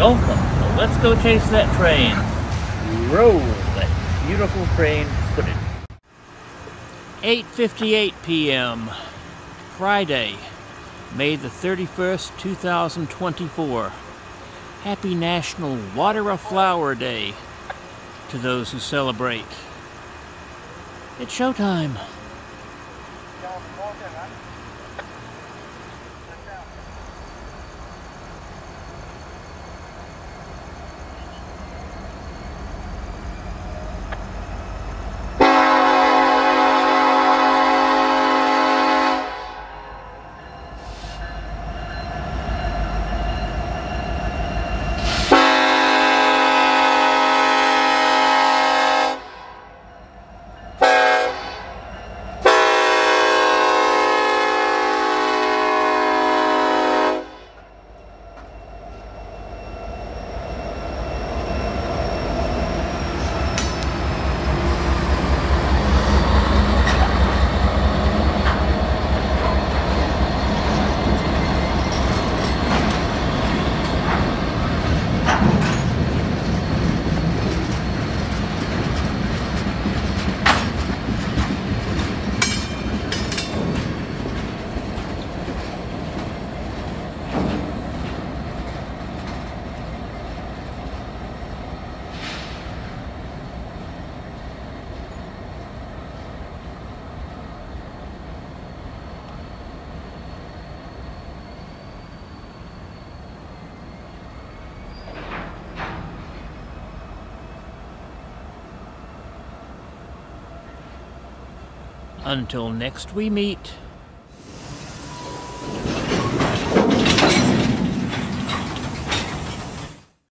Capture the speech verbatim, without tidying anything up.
welcome. So let's go chase that train. Roll that beautiful train footage. eight fifty-eight p m Friday, May the thirty-first, two thousand twenty-four. Happy National Water a Flower Day to those who celebrate. It's showtime. Until next we meet.